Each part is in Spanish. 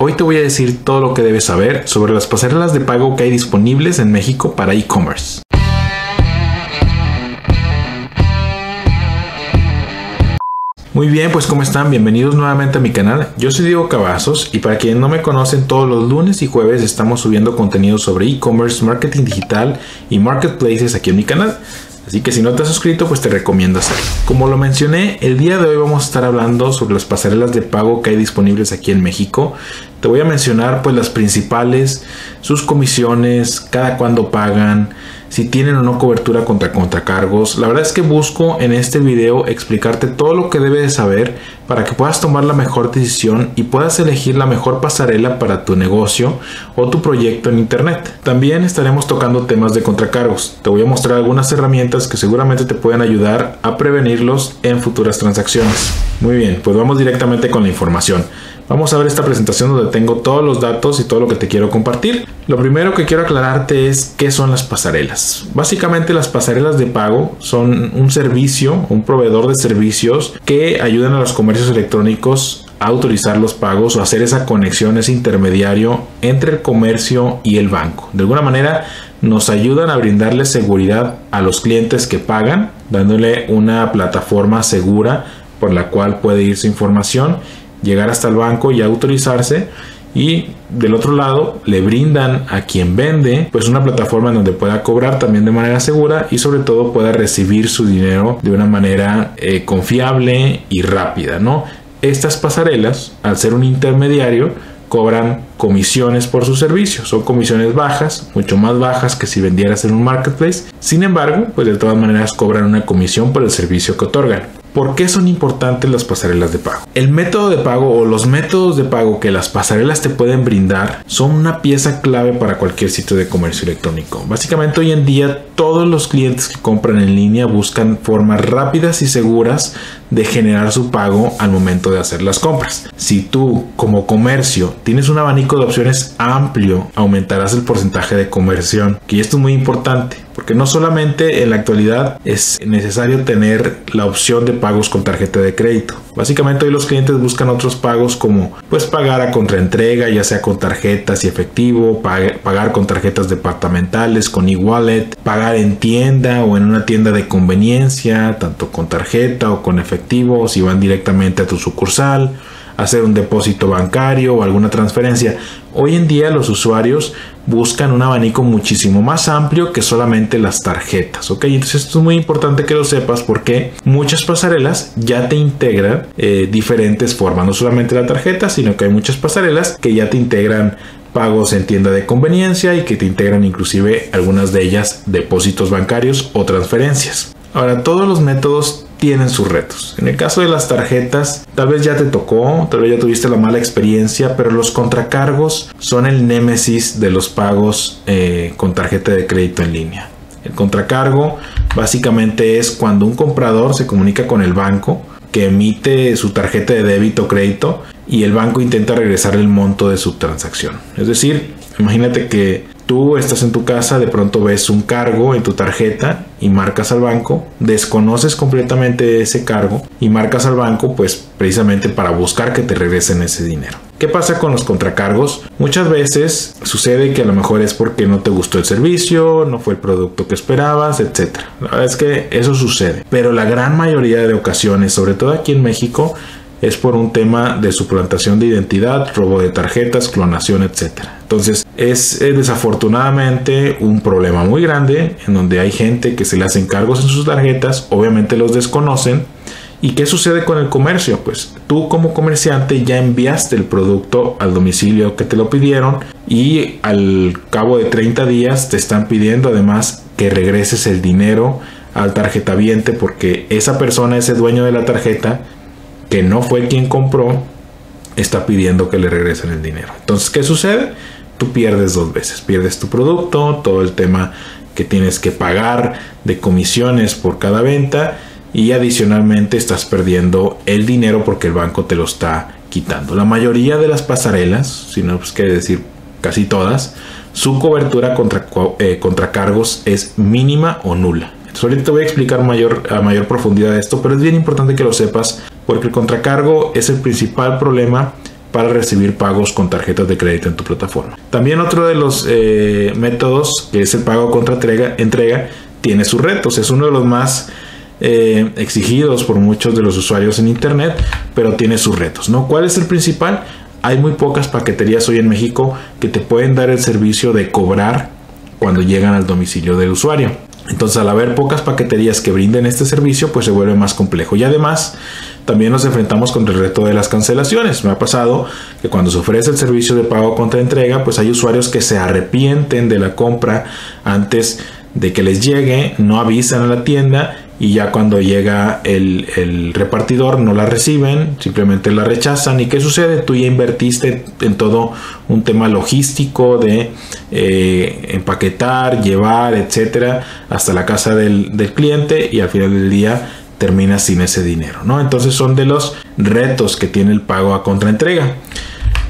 Hoy te voy a decir todo lo que debes saber sobre las pasarelas de pago que hay disponibles en México para e-commerce. Muy bien, pues ¿cómo están? Bienvenidos nuevamente a mi canal. Yo soy Diego Cavazos y para quienes no me conocen, todos los lunes y jueves estamos subiendo contenido sobre e-commerce, marketing digital y marketplaces aquí en mi canal. Así que si no te has suscrito, pues te recomiendo hacerlo. Como lo mencioné, el día de hoy vamos a estar hablando sobre las pasarelas de pago que hay disponibles aquí en México. Te voy a mencionar pues las principales, sus comisiones, cada cuándo pagan, si tienen o no cobertura contra contracargos. La verdad es que busco en este video explicarte todo lo que debes saber para que puedas tomar la mejor decisión y puedas elegir la mejor pasarela para tu negocio o tu proyecto en internet. También estaremos tocando temas de contracargos. Te voy a mostrar algunas herramientas que seguramente te pueden ayudar a prevenirlos en futuras transacciones. Muy bien, pues vamos directamente con la información. Vamos a ver esta presentación donde tengo todos los datos y todo lo que te quiero compartir. Lo primero que quiero aclararte es qué son las pasarelas. Básicamente las pasarelas de pago son un servicio, un proveedor de servicios que ayudan a los comercios electrónicos a autorizar los pagos o hacer esa conexión, ese intermediario entre el comercio y el banco. De alguna manera nos ayudan a brindarle seguridad a los clientes que pagan, dándole una plataforma segura por la cual puede ir su información, llegar hasta el banco y autorizarse, y del otro lado le brindan a quien vende pues una plataforma en donde pueda cobrar también de manera segura y sobre todo pueda recibir su dinero de una manera confiable y rápida, ¿no? Estas pasarelas, al ser un intermediario, cobran comisiones por sus servicios. Son comisiones bajas, mucho más bajas que si vendieras en un marketplace. Sin embargo, pues de todas maneras cobran una comisión por el servicio que otorgan. ¿Por qué son importantes las pasarelas de pago? El método de pago o los métodos de pago que las pasarelas te pueden brindar son una pieza clave para cualquier sitio de comercio electrónico. Básicamente hoy en día todos los clientes que compran en línea buscan formas rápidas y seguras de generar su pago al momento de hacer las compras. Si tú como comercio tienes un abanico de opciones amplio, aumentarás el porcentaje de conversión. Y esto es muy importante porque no solamente en la actualidad es necesario tener la opción de pagos con tarjeta de crédito. Básicamente hoy los clientes buscan otros pagos como pues pagar a contraentrega, ya sea con tarjetas y efectivo, pagar con tarjetas departamentales, con e-wallet, pagar en tienda o en una tienda de conveniencia, tanto con tarjeta o con efectivo, si van directamente a tu sucursal, hacer un depósito bancario o alguna transferencia. Hoy en día los usuarios buscan un abanico muchísimo más amplio que solamente las tarjetas, ¿ok? Entonces esto es muy importante que lo sepas porque muchas pasarelas ya te integran diferentes formas, no solamente la tarjeta, sino que hay muchas pasarelas que ya te integran pagos en tienda de conveniencia y que te integran inclusive algunas de ellas depósitos bancarios o transferencias. Ahora, todos los métodos tienen sus retos. En el caso de las tarjetas, tal vez ya te tocó, tal vez ya tuviste la mala experiencia, pero los contracargos son el némesis de los pagos con tarjeta de crédito en línea. El contracargo básicamente es cuando un comprador se comunica con el banco que emite su tarjeta de débito o crédito y el banco intenta regresar el monto de su transacción. Es decir, imagínate que tú estás en tu casa, de pronto ves un cargo en tu tarjeta y marcas al banco, desconoces completamente ese cargo y marcas al banco pues precisamente para buscar que te regresen ese dinero. ¿Qué pasa con los contracargos? Muchas veces sucede que a lo mejor es porque no te gustó el servicio, no fue el producto que esperabas, etc. La verdad es que eso sucede, pero la gran mayoría de ocasiones, sobre todo aquí en México, es por un tema de suplantación de identidad, robo de tarjetas, clonación, etcétera. Entonces es desafortunadamente un problema muy grande en donde hay gente que se le hacen cargos en sus tarjetas, obviamente los desconocen. ¿Y qué sucede con el comercio? Pues tú como comerciante ya enviaste el producto al domicilio que te lo pidieron y al cabo de 30 días te están pidiendo además que regreses el dinero al tarjetaviente porque esa persona, ese dueño de la tarjeta, que no fue quien compró, está pidiendo que le regresen el dinero. Entonces, ¿qué sucede? Tú pierdes dos veces. Pierdes tu producto, todo el tema que tienes que pagar de comisiones por cada venta y adicionalmente estás perdiendo el dinero porque el banco te lo está quitando. La mayoría de las pasarelas, si no pues quiere decir casi todas, su cobertura contra cargos es mínima o nula. Entonces, ahorita te voy a explicar a mayor profundidad esto, pero es bien importante que lo sepas porque el contracargo es el principal problema para recibir pagos con tarjetas de crédito en tu plataforma. También otro de los métodos, que es el pago contra entrega, tiene sus retos. Es uno de los más exigidos por muchos de los usuarios en internet, pero tiene sus retos, ¿no? ¿Cuál es el principal? Hay muy pocas paqueterías hoy en México que te pueden dar el servicio de cobrar cuando llegan al domicilio del usuario. Entonces, al haber pocas paqueterías que brinden este servicio, pues se vuelve más complejo. Y además, también nos enfrentamos con el reto de las cancelaciones. Me ha pasado que cuando se ofrece el servicio de pago contra entrega, pues hay usuarios que se arrepienten de la compra antes de que les llegue, no avisan a la tienda y ya cuando llega el repartidor no la reciben, simplemente la rechazan. ¿Y qué sucede? Tú ya invertiste en todo un tema logístico de empaquetar, llevar, etcétera, hasta la casa del cliente, y al final del día terminas sin ese dinero, ¿no? Entonces son de los retos que tiene el pago a contraentrega.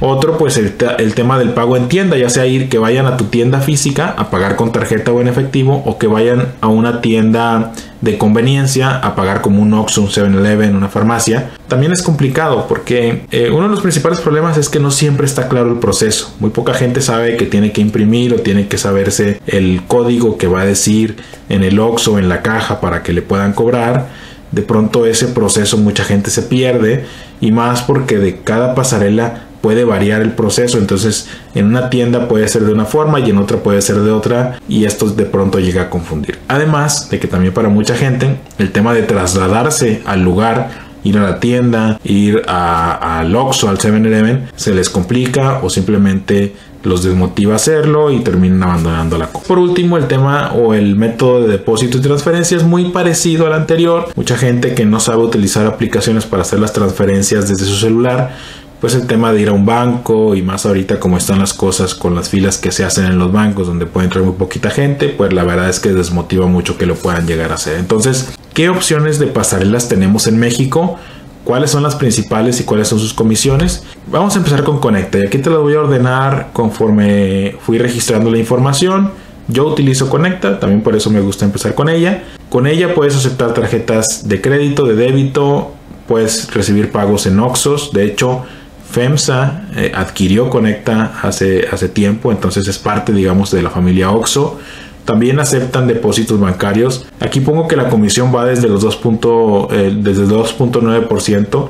Otro, pues el tema del pago en tienda, ya sea que vayan a tu tienda física a pagar con tarjeta o en efectivo, o que vayan a una tienda de conveniencia a pagar como un Oxxo, un 7-Eleven, una farmacia. También es complicado porque uno de los principales problemas es que no siempre está claro el proceso. Muy poca gente sabe que tiene que imprimir o tiene que saberse el código que va a decir en el Oxxo, en la caja, para que le puedan cobrar. De pronto ese proceso mucha gente se pierde, y más porque de cada pasarela puede variar el proceso. Entonces en una tienda puede ser de una forma y en otra puede ser de otra, y esto de pronto llega a confundir. Además de que también para mucha gente el tema de trasladarse al lugar, ir a la tienda, ir al Oxxo, al 7-Eleven, se les complica o simplemente los desmotiva hacerlo y terminan abandonando la compra. Por último, el tema o el método de depósito y transferencia es muy parecido al anterior. Mucha gente que no sabe utilizar aplicaciones para hacer las transferencias desde su celular, pues el tema de ir a un banco, y más ahorita como están las cosas con las filas que se hacen en los bancos donde puede entrar muy poquita gente, pues la verdad es que desmotiva mucho que lo puedan llegar a hacer. Entonces, ¿qué opciones de pasarelas tenemos en México? ¿Cuáles son las principales y cuáles son sus comisiones? Vamos a empezar con Conekta, y aquí te las voy a ordenar conforme fui registrando la información. Yo utilizo Conekta, también por eso me gusta empezar con ella. Con ella puedes aceptar tarjetas de crédito, de débito, puedes recibir pagos en Oxxos. De hecho, FEMSA adquirió Conekta hace tiempo, entonces es parte, digamos, de la familia Oxxo. También aceptan depósitos bancarios. Aquí pongo que la comisión va desde los 2.9%.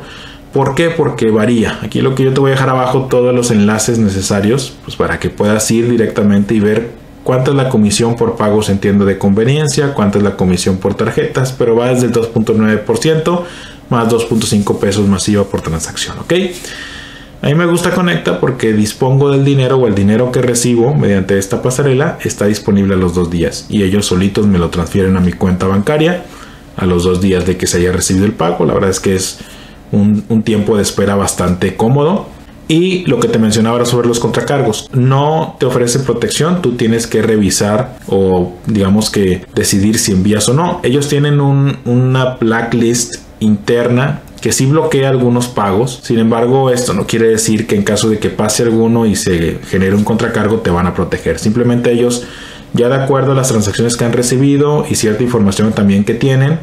¿Por qué? Porque varía. Aquí lo que yo te voy a dejar abajo todos los enlaces necesarios, pues, para que puedas ir directamente y ver cuánta es la comisión por pagos en tienda de conveniencia, cuánta es la comisión por tarjetas, pero va desde el 2.9% más 2.5 pesos más IVA por transacción, ¿ok? A mí me gusta Conekta porque dispongo del dinero, o el dinero que recibo mediante esta pasarela está disponible a los 2 días, y ellos solitos me lo transfieren a mi cuenta bancaria a los 2 días de que se haya recibido el pago. La verdad es que es un tiempo de espera bastante cómodo. Y lo que te mencionaba ahora sobre los contracargos, no te ofrece protección. Tú tienes que revisar o, digamos, que decidir si envías o no. Ellos tienen una blacklist interna que sí bloquea algunos pagos. Sin embargo, esto no quiere decir que en caso de que pase alguno y se genere un contracargo te van a proteger. Simplemente ellos, ya de acuerdo a las transacciones que han recibido y cierta información también que tienen,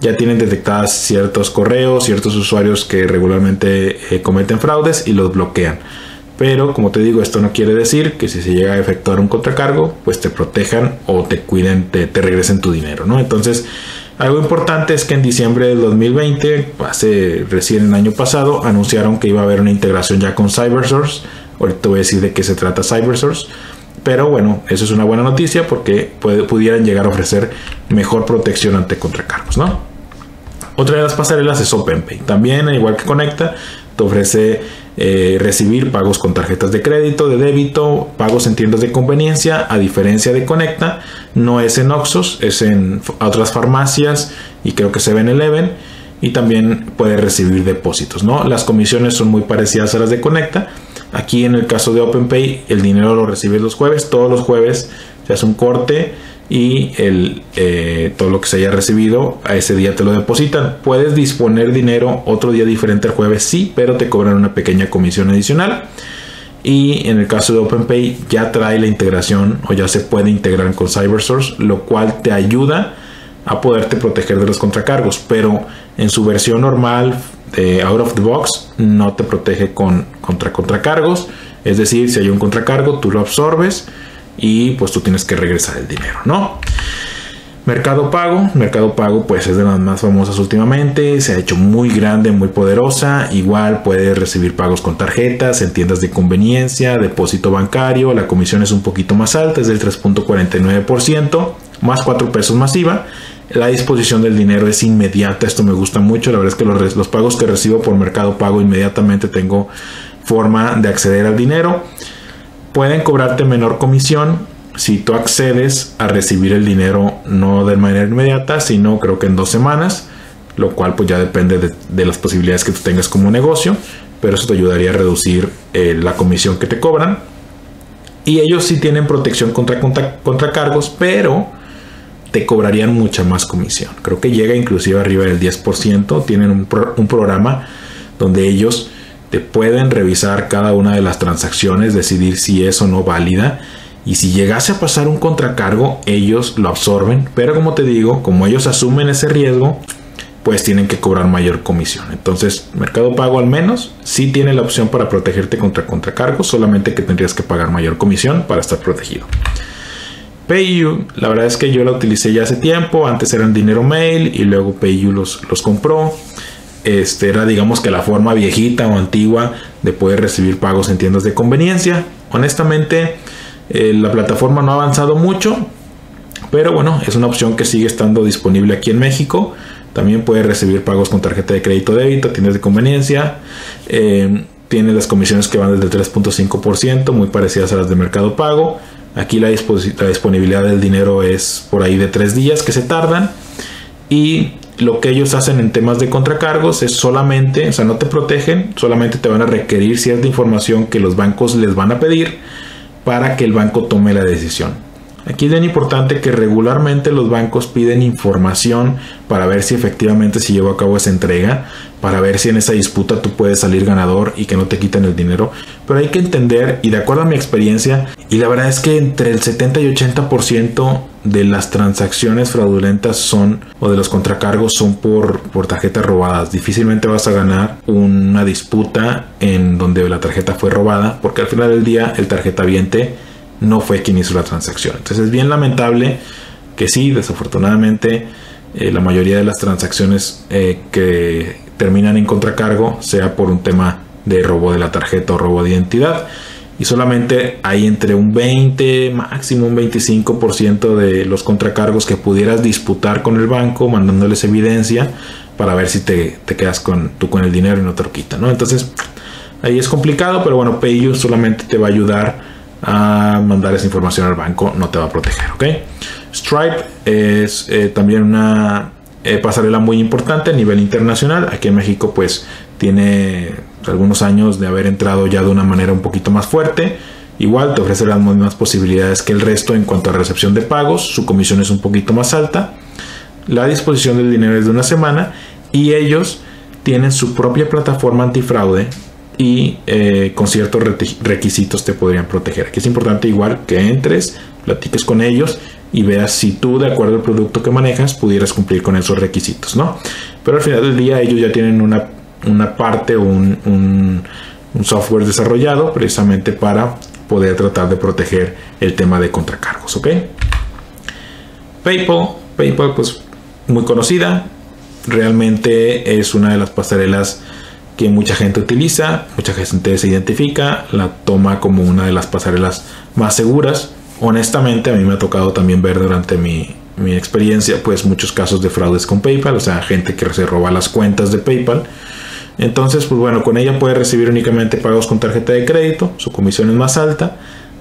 ya tienen detectadas ciertos correos, ciertos usuarios que regularmente cometen fraudes y los bloquean. Pero como te digo, esto no quiere decir que si se llega a efectuar un contracargo, pues te protejan o te cuiden, te regresen tu dinero, ¿no? Entonces, algo importante es que en diciembre del 2020, recién el año pasado, anunciaron que iba a haber una integración ya con CyberSource. Ahorita te voy a decir de qué se trata CyberSource. Pero bueno, eso es una buena noticia porque pudieran llegar a ofrecer mejor protección ante contracargos, ¿no? Otra de las pasarelas es OpenPay. También, al igual que Conekta, te ofrece recibir pagos con tarjetas de crédito, de débito, pagos en tiendas de conveniencia. A diferencia de Conekta, no es en Oxxos, es en otras farmacias y creo que 7-Eleven, y también puede recibir depósitos, ¿no? Las comisiones son muy parecidas a las de Conekta. Aquí en el caso de OpenPay, el dinero lo recibes los jueves. Todos los jueves se hace un corte y todo lo que se haya recibido a ese día te lo depositan. Puedes disponer dinero otro día diferente al jueves, sí, pero te cobran una pequeña comisión adicional. Y en el caso de OpenPay ya trae la integración, o ya se puede integrar con CyberSource, lo cual te ayuda a poderte proteger de los contracargos. Pero en su versión normal de out of the box no te protege contra contracargos. Es decir, si hay un contracargo, tú lo absorbes y pues tú tienes que regresar el dinero, ¿no? Mercado Pago. Mercado Pago pues es de las más famosas últimamente. Se ha hecho muy grande, muy poderosa. Igual puedes recibir pagos con tarjetas, en tiendas de conveniencia, depósito bancario. La comisión es un poquito más alta, es del 3.49%, más 4 pesos más IVA. La disposición del dinero es inmediata. Esto me gusta mucho. La verdad es que los pagos que recibo por Mercado Pago inmediatamente tengo forma de acceder al dinero. Pueden cobrarte menor comisión si tú accedes a recibir el dinero no de manera inmediata, sino creo que en 2 semanas, lo cual pues ya depende de las posibilidades que tú tengas como negocio, pero eso te ayudaría a reducir la comisión que te cobran. Y ellos sí tienen protección contra cargos, pero te cobrarían mucha más comisión. Creo que llega inclusive arriba del 10%. Tienen un programa donde ellos te pueden revisar cada una de las transacciones, decidir si es o no válida. Y si llegase a pasar un contracargo, ellos lo absorben. Pero como te digo, como ellos asumen ese riesgo, pues tienen que cobrar mayor comisión. Entonces, Mercado Pago al menos sí tiene la opción para protegerte contra contracargos, solamente que tendrías que pagar mayor comisión para estar protegido. PayU, la verdad es que yo la utilicé ya hace tiempo. Antes eran DineroMail y luego PayU los compró. Era, digamos, que la forma viejita o antigua de poder recibir pagos en tiendas de conveniencia. Honestamente, la plataforma no ha avanzado mucho, pero bueno, es una opción que sigue estando disponible aquí en México. También puedes recibir pagos con tarjeta de crédito, débito, tiendas de conveniencia. Tiene las comisiones que van desde 3.5%, muy parecidas a las de Mercado Pago. Aquí la disponibilidad del dinero es por ahí de 3 días que se tardan. Y lo que ellos hacen en temas de contracargos es solamente, o sea, no te protegen, solamente te van a requerir cierta información que los bancos les van a pedir para que el banco tome la decisión. Aquí es bien importante que regularmente los bancos piden información para ver si efectivamente se llevó a cabo esa entrega, para ver si en esa disputa tú puedes salir ganador y que no te quiten el dinero. Pero hay que entender, y de acuerdo a mi experiencia, y la verdad es que entre el 70 y 80% de las transacciones fraudulentas son, o de los contracargos son por tarjetas robadas. Difícilmente vas a ganar una disputa en donde la tarjeta fue robada, porque al final del día el tarjetaviente no fue quien hizo la transacción. Entonces es bien lamentable que sí, desafortunadamente, la mayoría de las transacciones que terminan en contracargo sea por un tema de robo de la tarjeta o robo de identidad. Y solamente hay entre un 20, máximo un 25% de los contracargos que pudieras disputar con el banco, mandándoles evidencia para ver si te quedas con el dinero y no te lo quitan, ¿no? Entonces ahí es complicado, pero bueno, PayU solamente te va a ayudar a mandar esa información al banco, no te va a proteger, ¿ok? Stripe es también una pasarela muy importante a nivel internacional. Aquí en México pues tiene algunos años de haber entrado ya de una manera un poquito más fuerte. Igual te ofrece las mismas posibilidades que el resto en cuanto a recepción de pagos. Su comisión es un poquito más alta. La disposición del dinero es de 1 semana y ellos tienen su propia plataforma antifraude y con ciertos requisitos te podrían proteger. Aquí es importante igual que entres, platiques con ellos y veas si tú, de acuerdo al producto que manejas, pudieras cumplir con esos requisitos, ¿no? Pero al final del día ellos ya tienen una parte o un software desarrollado precisamente para poder tratar de proteger el tema de contracargos, ¿ok? PayPal pues muy conocida. Realmente es una de las pasarelas que mucha gente utiliza, mucha gente se identifica, la toma como una de las pasarelas más seguras. Honestamente, a mí me ha tocado también ver durante mi experiencia pues muchos casos de fraudes con PayPal, o sea, gente que se roba las cuentas de PayPal. Entonces, pues bueno, con ella puede recibir únicamente pagos con tarjeta de crédito, su comisión es más alta,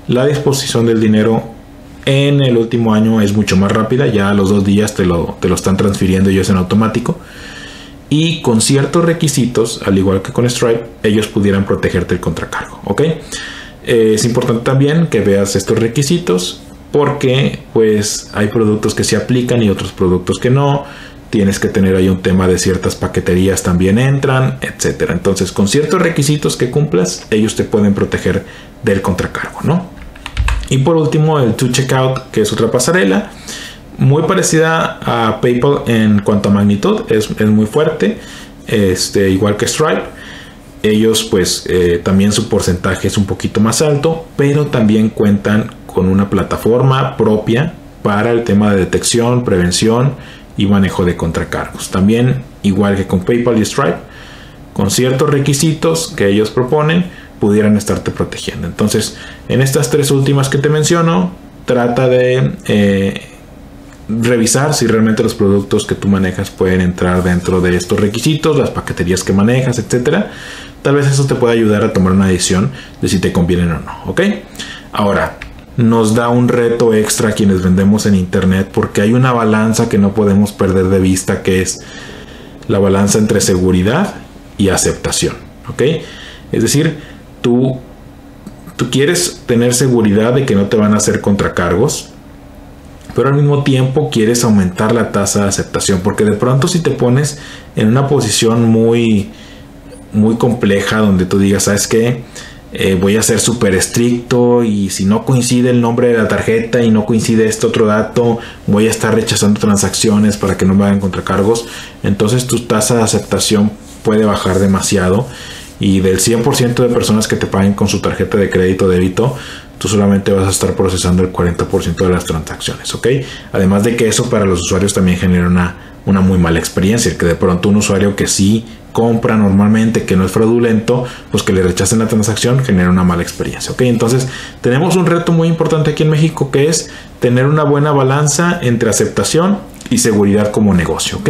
la disposición del dinero en el último año es mucho más rápida, ya a los 2 días te lo están transfiriendo ellos en automático. Y con ciertos requisitos, al igual que con Stripe, ellos pudieran protegerte el contracargo, ¿ok? Es importante también que veas estos requisitos porque pues hay productos que se aplican y otros productos que no. Tienes que tener ahí un tema de ciertas paqueterías también entran, etcétera. Entonces, con ciertos requisitos que cumplas, ellos te pueden proteger del contracargo, ¿no? Y por último, el 2Checkout, que es otra pasarela muy parecida a PayPal en cuanto a magnitud, es muy fuerte. igual que Stripe, ellos pues también su porcentaje es un poquito más alto, pero también cuentan con una plataforma propia para el tema de detección, prevención y manejo de contracargos. También, igual que con PayPal y Stripe, con ciertos requisitos que ellos proponen, pudieran estarte protegiendo. Entonces, en estas tres últimas que te menciono, trata de revisar si realmente los productos que tú manejas pueden entrar dentro de estos requisitos, las paqueterías que manejas, etcétera. Tal vez eso te pueda ayudar a tomar una decisión de si te convienen o no, ¿ok? Ahora, nos da un reto extra a quienes vendemos en internet, porque hay una balanza que no podemos perder de vista, que es la balanza entre seguridad y aceptación, ¿ok? Es decir, tú quieres tener seguridad de que no te van a hacer contracargos, pero al mismo tiempo quieres aumentar la tasa de aceptación, porque de pronto si te pones en una posición muy compleja donde tú digas, ¿sabes qué? Voy a ser súper estricto, y si no coincide el nombre de la tarjeta y no coincide este otro dato, voy a estar rechazando transacciones para que no me hagan contracargos. Entonces tu tasa de aceptación puede bajar demasiado, y del 100% de personas que te paguen con su tarjeta de crédito o débito, tú solamente vas a estar procesando el 40% de las transacciones, ¿ok? Además de que eso para los usuarios también genera una muy mala experiencia, que de pronto un usuario que sí compra normalmente, que no es fraudulento, pues que le rechacen la transacción genera una mala experiencia, ¿ok? Entonces tenemos un reto muy importante aquí en México, que es tener una buena balanza entre aceptación y seguridad como negocio, ¿ok?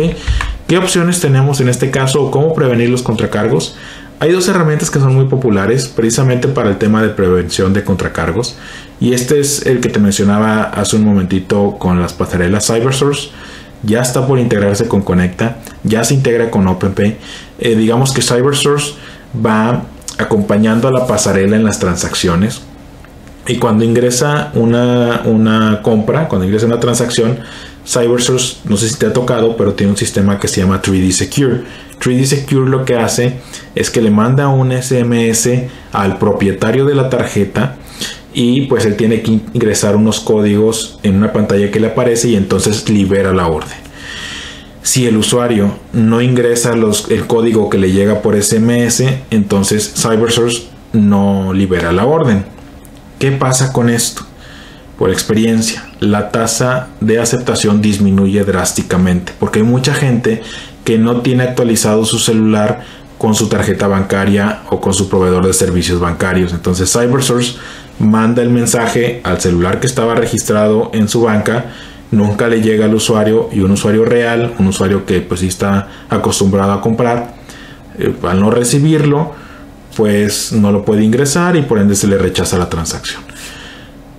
¿Qué opciones tenemos en este caso o cómo prevenir los contracargos? Hay dos herramientas que son muy populares precisamente para el tema de prevención de contracargos, y este es el que te mencionaba hace un momentito con las pasarelas. CyberSource ya está por integrarse con Conekta, ya se integra con OpenPay. Digamos que CyberSource va acompañando a la pasarela en las transacciones, y cuando ingresa una compra, cuando ingresa una transacción, CyberSource, no sé si te ha tocado, pero tiene un sistema que se llama 3D Secure. 3D Secure lo que hace es que le manda un SMS al propietario de la tarjeta, y pues él tiene que ingresar unos códigos en una pantalla que le aparece, y entonces libera la orden. Si el usuario no ingresa el código que le llega por SMS, entonces CyberSource no libera la orden. ¿Qué pasa con esto? Por experiencia, la tasa de aceptación disminuye drásticamente, porque hay mucha gente que no tiene actualizado su celular con su tarjeta bancaria o con su proveedor de servicios bancarios. Entonces CyberSource manda el mensaje al celular que estaba registrado en su banca, nunca le llega al usuario, y un usuario real, un usuario que pues sí está acostumbrado a comprar, al no recibirlo, pues no lo puede ingresar, y por ende se le rechaza la transacción.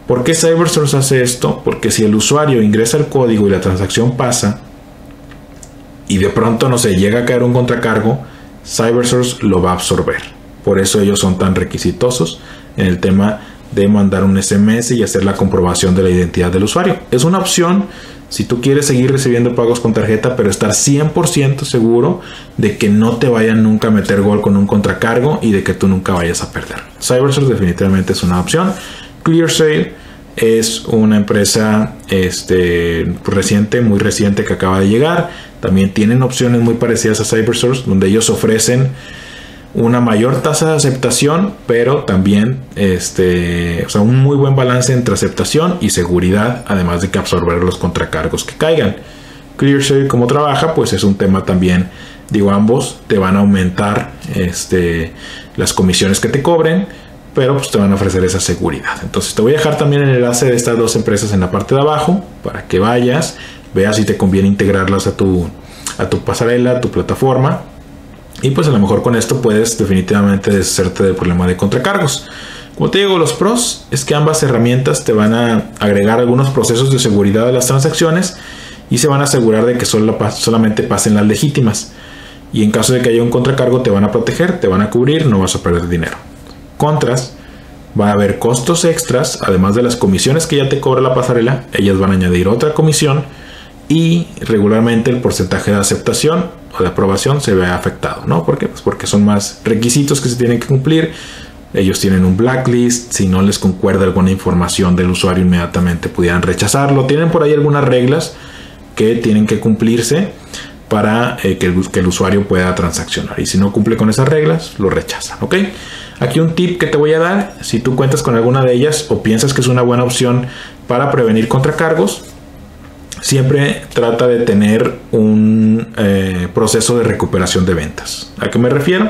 ¿Por qué CyberSource hace esto? Porque si el usuario ingresa el código y la transacción pasa, y de pronto, no sé, llega a caer un contracargo, CyberSource lo va a absorber. Por eso ellos son tan requisitosos en el tema de mandar un SMS y hacer la comprobación de la identidad del usuario. Es una opción si tú quieres seguir recibiendo pagos con tarjeta, pero estar 100% seguro de que no te vayan nunca a meter gol con un contracargo y de que tú nunca vayas a perder. CyberSource definitivamente es una opción. ClearSale es una empresa muy reciente que acaba de llegar. También tienen opciones muy parecidas a CyberSource, donde ellos ofrecen una mayor tasa de aceptación, pero también un muy buen balance entre aceptación y seguridad, además de que absorber los contracargos que caigan. ClearSale, como trabaja, pues es un tema también, ambos te van a aumentar las comisiones que te cobren, pero pues te van a ofrecer esa seguridad. Entonces te voy a dejar también el enlace de estas dos empresas en la parte de abajo para que vayas, veas si te conviene integrarlas a tu pasarela, a tu plataforma, y pues a lo mejor con esto puedes definitivamente deshacerte del problema de contracargos. Como te digo, los pros es que ambas herramientas te van a agregar algunos procesos de seguridad a las transacciones, y se van a asegurar de que solamente pasen las legítimas, y en caso de que haya un contracargo te van a proteger, te van a cubrir, no vas a perder dinero. Contras, va a haber costos extras, además de las comisiones que ya te cobra la pasarela, ellas van a añadir otra comisión, y regularmente el porcentaje de aceptación o de aprobación se ve afectado, ¿no? ¿Por qué? Pues porque son más requisitos que se tienen que cumplir, ellos tienen un blacklist, si no les concuerda alguna información del usuario inmediatamente pudieran rechazarlo, tienen por ahí algunas reglas que tienen que cumplirse. para que el usuario pueda transaccionar. Y si no cumple con esas reglas, lo rechazan, ¿ok? Aquí un tip que te voy a dar, si tú cuentas con alguna de ellas o piensas que es una buena opción para prevenir contracargos, siempre trata de tener un proceso de recuperación de ventas. ¿A qué me refiero?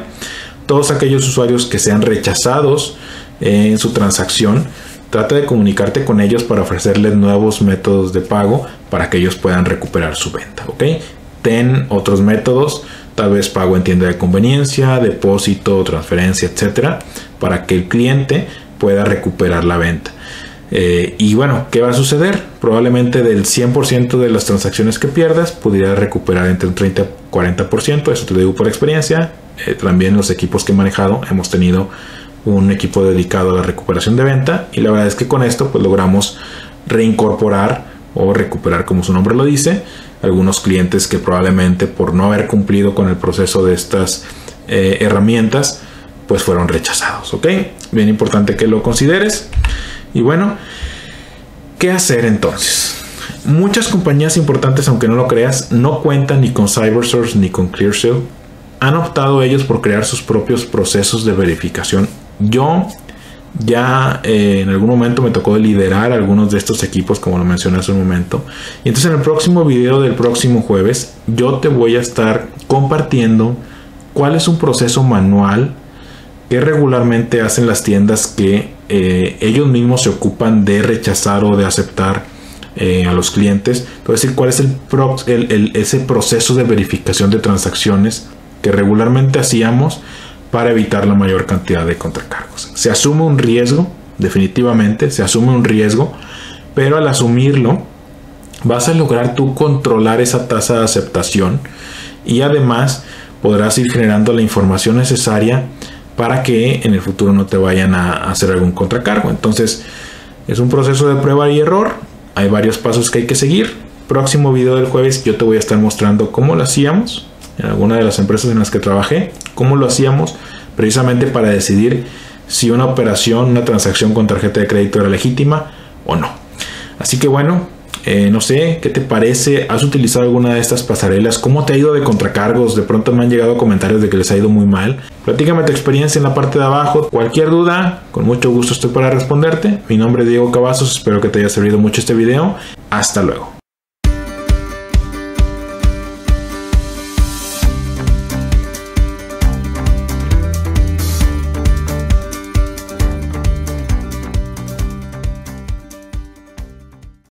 Todos aquellos usuarios que sean rechazados en su transacción, trata de comunicarte con ellos para ofrecerles nuevos métodos de pago para que ellos puedan recuperar su venta, ¿ok? Ten otros métodos, tal vez pago en tienda de conveniencia, depósito, transferencia, etcétera, para que el cliente pueda recuperar la venta. Y bueno, ¿qué va a suceder? Probablemente del 100% de las transacciones que pierdas, pudieras recuperar entre un 30 y 40%. Eso te lo digo por experiencia. También los equipos que he manejado, hemos tenido un equipo dedicado a la recuperación de venta, y la verdad es que con esto pues logramos reincorporar o recuperar, como su nombre lo dice, algunos clientes que probablemente por no haber cumplido con el proceso de estas herramientas pues fueron rechazados, ¿ok? Bien importante que lo consideres. Y bueno, ¿qué hacer entonces? Muchas compañías importantes, aunque no lo creas, no cuentan ni con CyberSource ni con ClearSale. Han optado ellos por crear sus propios procesos de verificación. Yo ya en algún momento me tocó liderar algunos de estos equipos, como lo mencioné hace un momento. Y entonces en el próximo video del próximo jueves, yo te voy a estar compartiendo cuál es un proceso manual que regularmente hacen las tiendas que ellos mismos se ocupan de rechazar o de aceptar a los clientes. Entonces, cuál es ese proceso de verificación de transacciones que regularmente hacíamos para evitar la mayor cantidad de contracargos. Se asume un riesgo, definitivamente se asume un riesgo, pero al asumirlo vas a lograr tú controlar esa tasa de aceptación, y además podrás ir generando la información necesaria para que en el futuro no te vayan a hacer algún contracargo. Entonces es un proceso de prueba y error, hay varios pasos que hay que seguir. Próximo video del jueves yo te voy a estar mostrando cómo lo hacíamos en alguna de las empresas en las que trabajé, cómo lo hacíamos precisamente para decidir si una operación, una transacción con tarjeta de crédito era legítima o no. Así que bueno, no sé, ¿qué te parece? ¿Has utilizado alguna de estas pasarelas? ¿Cómo te ha ido de contracargos? De pronto me han llegado comentarios de que les ha ido muy mal. Platícame tu experiencia en la parte de abajo. Cualquier duda, con mucho gusto estoy para responderte. Mi nombre es Diego Cavazos, espero que te haya servido mucho este video. Hasta luego.